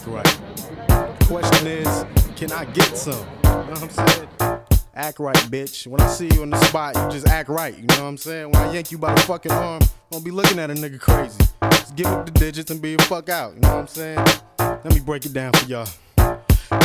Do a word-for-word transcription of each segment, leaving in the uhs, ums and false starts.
act right. Question is, can I get some? You know what I'm saying? Act right, bitch. When I see you in the spot, you just act right. You know what I'm saying? When I yank you by the fucking arm, I won't be looking at a nigga crazy. Just give up the digits and be the fuck out. You know what I'm saying? Let me break it down for y'all.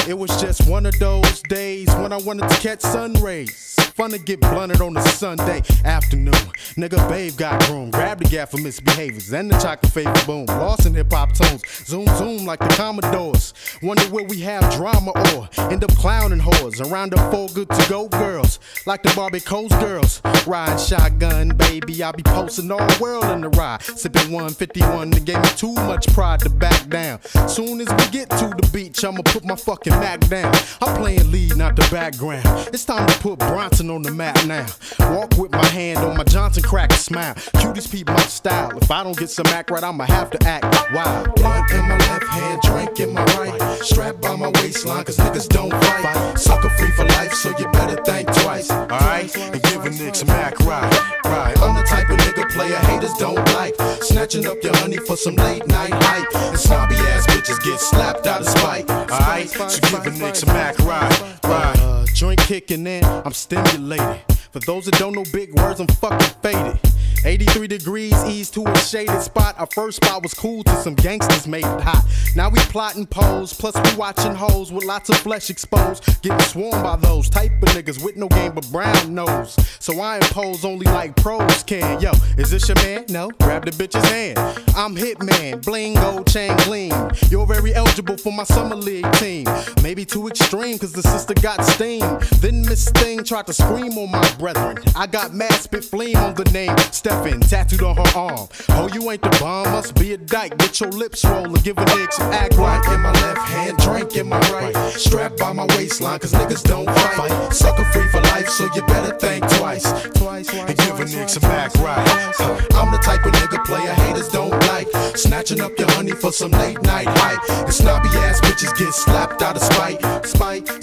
It was just one of those days when I wanted to catch sun rays. Fun to get blunted on a Sunday afternoon. Nigga, babe got room. Grabbed the gap for misbehaviors and the chocolate favorite boom. Lost in hip-hop tones. Zoom, zoom like the Commodores. Wonder where we have drama or end up clowning whores. Around the four good-to-go girls. Like the Barbie Coast girls. Riding shotgun, baby. I be posting all world in the ride. Sipping one fifty-one. They gave me too much pride to back down. Soon as we get to the beach, I'ma put my fucking Mac down. I'm playing lead, not the background. It's time to put Bronson on the map now. Walk with my hand on my Johnson, crack a smile. Cuties peep my style. If I don't get some act right, I'ma have to act wild. Blunt in my left hand, drink in my right. Strap by my waistline, cause niggas don't fight. Sucker free for life, so you better think twice. Alright? And give a nigga some act right. Right. I'm the type of nigga player haters don't like. Snatching up your honey for some late night hype. And snobby ass bitches get slapped out of spite. Alright? So give a nigga some act right. Right. Uh, drink kicking in, I'm stimulated. For those that don't know big words, I'm fucking faded. eighty-three degrees, east to a shaded spot. Our first spot was cool till some gangsters made it hot. Now we plotting poles, plus we watching hoes with lots of flesh exposed. Getting swarmed by those type of niggas with no game but brown nose. So I impose only like pros can. Yo, is this your man? No, grab the bitch's hand. I'm Hittman, bling, gold chain gleam. You're very eligible for my summer league team. Maybe too extreme, cause the sister got steam. Then Miss Thing tried to scream on my brain. I got mad, spit fleam on the name Stefan, tattooed on her arm. Oh, you ain't the bomb, must be a dyke. Get your lips rolling, give a nigga some act right. In my left hand, drink in my right. Strapped by my waistline, cause niggas don't fight. Sucker free for life, so you better think twice. And give a nigga some act right. I'm the type of nigga player haters don't like. Snatching up your honey for some late night hype. And snobby ass bitches get slapped out of spite.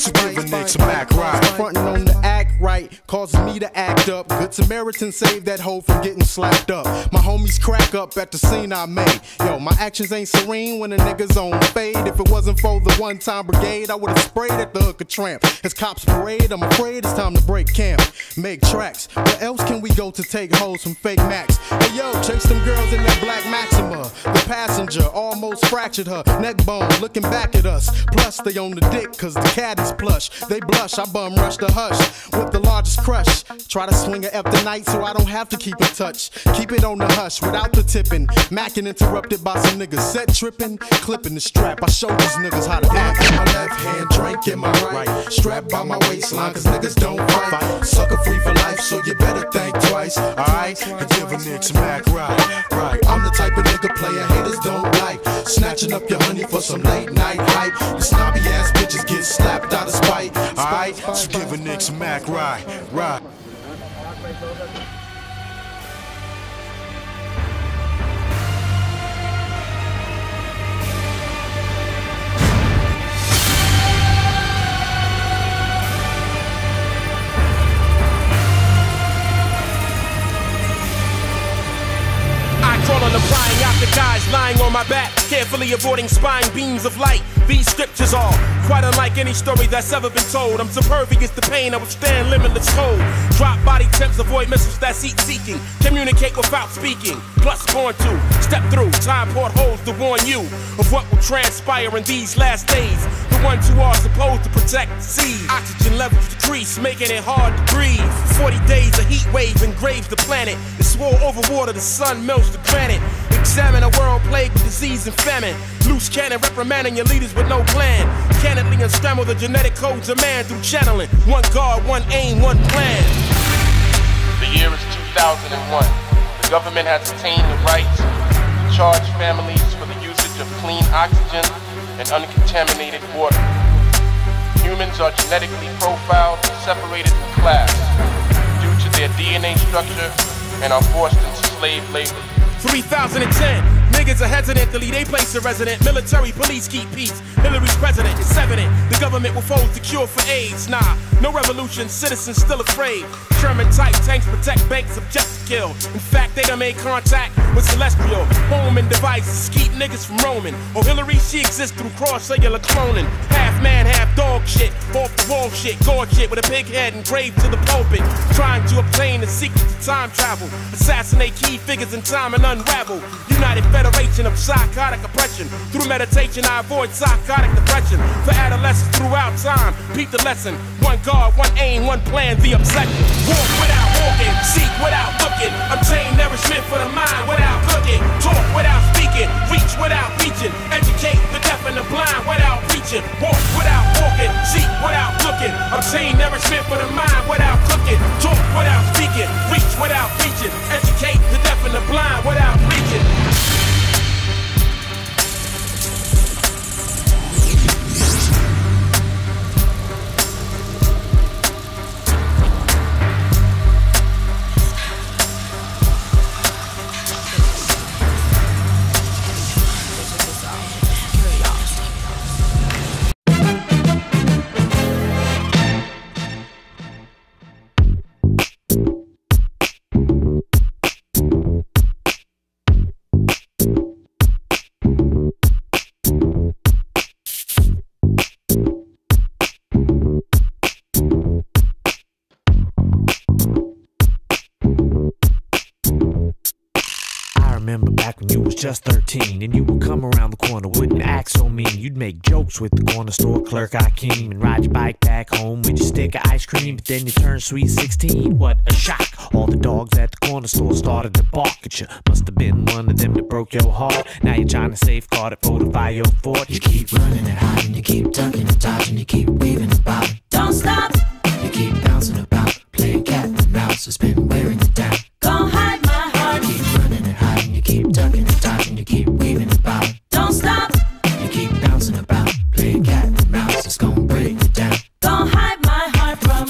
So give a nigga some act right. Frontin' on the act right, causes me to act up. Good Samaritan saved that hoe from getting slapped up. My homies crack up at the scene I made. Yo, my actions ain't serene when a nigga's on fade. If it wasn't for the one-time brigade, I would've sprayed at the hooker tramp. As cops parade, I'm afraid it's time to break camp. Make tracks. Where else can we go to take hoes from fake Max? Hey yo, chase them girls in that black Maxima. The passenger almost fractured her neck bone, looking back at us. Plus they on the dick, cause the cat is plush. They blush, I bum rush the hush with the largest crush. Try to swing it up the night so I don't have to keep in touch. Keep it on the hush without the tipping. Mackin' interrupted by some niggas set tripping, clipping the strap. I show these niggas how to act. In my left hand, drink in my right. Strapped by my waistline, cause niggas don't fight. Sucker free for life, so you better think twice. Alright? And give a nigga some act right. Right. I'm the type of nigga player haters don't like. Snatching up your honey for some late night hype. The snobby ass bitches get slapped out of spite. Alright? So give a nigga some act right. Right. Gracias. Applying out the guys lying on my back, carefully avoiding spying beams of light. These scriptures are quite unlike any story that's ever been told. I'm supervious to pain, I withstand limitless cold. Drop body temps, avoid missiles that seek seeking. Communicate without speaking, plus born to step through time portholes to warn you of what will transpire in these last days. The ones who are supposed to protect see oxygen levels decrease, making it hard to breathe. forty days of heat wave engraves the planet. The swirl over water, the sun melts the granite. Examine a world plagued with disease and famine. Loose cannon reprimanding your leaders with no plan. Candidly unscramble the genetic codes of man through channeling. One guard, one aim, one plan. The year is two thousand one. The government has attained the right to charge families for the usage of clean oxygen and uncontaminated water. Humans are genetically profiled and separated from class due to their D N A structure and are forced into slave labor. three thousand ten. niggas are hesitantly, they place a resident. Military, police keep peace. Hillary's president, it's evident. The government will fold the cure for AIDS. Nah, no revolution, citizens still afraid. German type tanks protect banks, objects kill. In fact, they done made contact with celestial. Home and devices keep niggas from roaming. Oh, Hillary, she exists through cross-cellular cloning. Half man, half dog shit. Off the wall shit, gore shit with a big head engraved to the pulpit. Trying to obtain the secret to time travel. Assassinate key figures in time and unravel. United Federation of Psychotic Oppression. Through meditation I avoid psychotic depression. For adolescents throughout time, repeat the lesson. One God, one aim, one plan, the obsession. Walk without walking, seek without looking. Obtain nourishment for the mind without cooking. Talk without speaking, reach without reaching. Educate the deaf and the blind without preaching. Walk without walking, seek without looking. Obtain nourishment for the mind without cooking. Talk without speaking, reach without reaching. Educate the deaf and the blind without preaching. Just thirteen, and you would come around the corner, wouldn't act so mean. You'd make jokes with the corner store clerk Akeem, and ride your bike back home with your stick of ice cream. But then you turned sweet sixteen, what a shock. All the dogs at the corner store started to bark at you. Must have been one of them that broke your heart. Now you're trying to safeguard it, fortify your fort. You keep running and hiding, you keep ducking and dodging, you keep weaving about. Don't stop! You keep bouncing about, playing cat and mouse. It's been wearing you down. Don't hide my heart! You keep running and hiding, you keep ducking and dodging. You keep weaving about, don't stop. You keep bouncing about, playing cat and mouse. It's gonna break you down. Don't hide my heart from.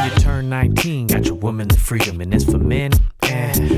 When you turn nineteen, got your woman the freedom, and it's for men.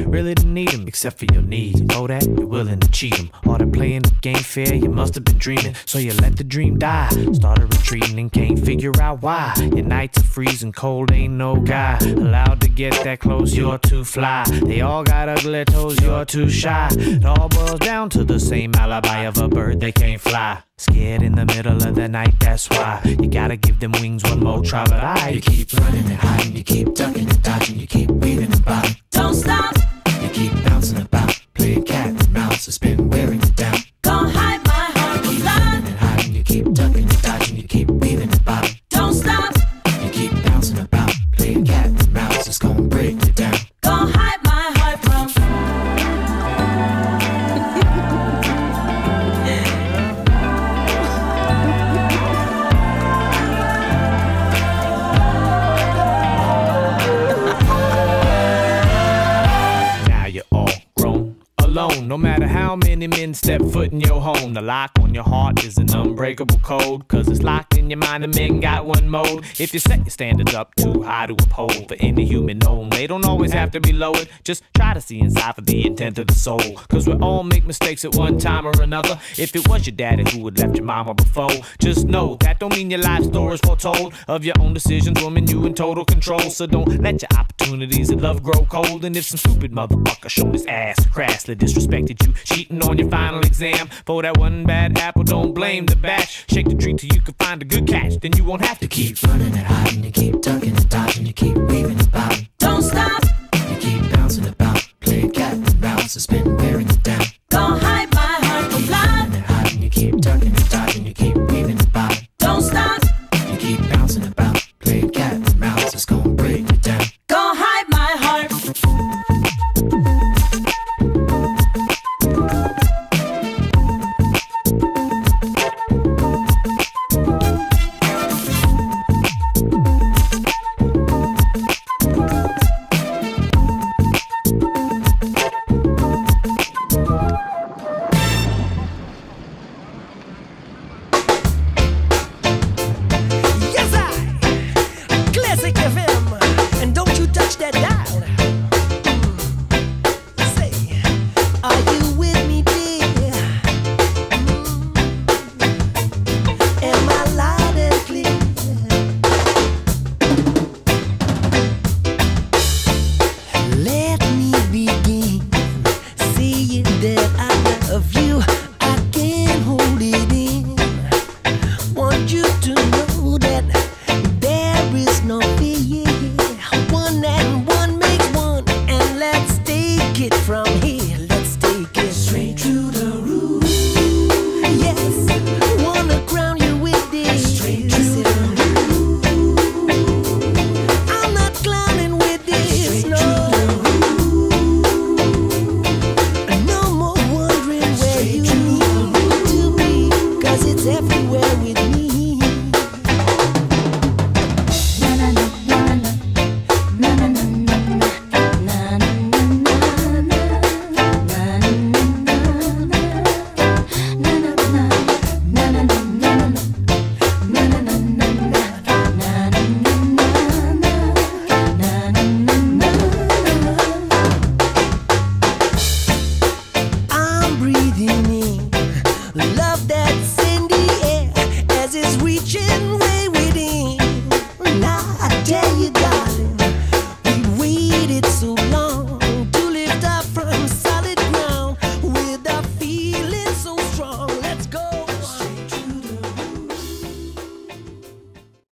Really didn't need them except for your needs. Oh, that you're willing to cheat them. All that playing the game fair, you must have been dreaming. So you let the dream die. Started retreating and can't figure out why. Your nights are freezing cold, ain't no guy allowed to get that close, you're too fly. They all got ugly toes, you're too shy. It all boils down to the same alibi of a bird that can't fly. Scared in the middle of the night, that's why you gotta give them wings one more try. But I, you keep running and hiding, you keep ducking and dodging, you keep weaving about. Don't stop. You keep bouncing about, playing cat and mouse. It's been wearing you down. Don't hide my heart. You keep running and hiding, you keep ducking and dodging, you keep weaving about. Don't stop. You keep bouncing about, playing cat and mouse. It's gonna break you down. Don't hide my heart from. No matter how many men step foot in your home, the lock on your heart is an unbreakable code. Cause it's locked in your mind and men got one mode. If you set your standards up too high to uphold for any human known, they don't always have to be lowered. Just try to see inside for the intent of the soul. Cause we all make mistakes at one time or another. If it was your daddy who had left your mama before, just know that don't mean your life story's foretold. Of your own decisions, woman, you in total control. So don't let your opportunities and love grow cold. And if some stupid motherfucker showed his ass crassly disrespected you, cheating on your final exam, for that one bad apple, don't blame the batch. Shake the tree till you can find a good catch, then you won't have to keep running and hiding, you keep ducking and dodging, you keep weaving about. Don't stop. You keep bouncing about, playing cat and mouse. It's been wearing you down. Don't hide my heart from life. You keep running and hiding, you keep ducking and dodging, you keep weaving about. Don't stop. You keep bouncing about, playing cat and mouse. It's gonna break you down. Don't hide my heart. Thank you. with me.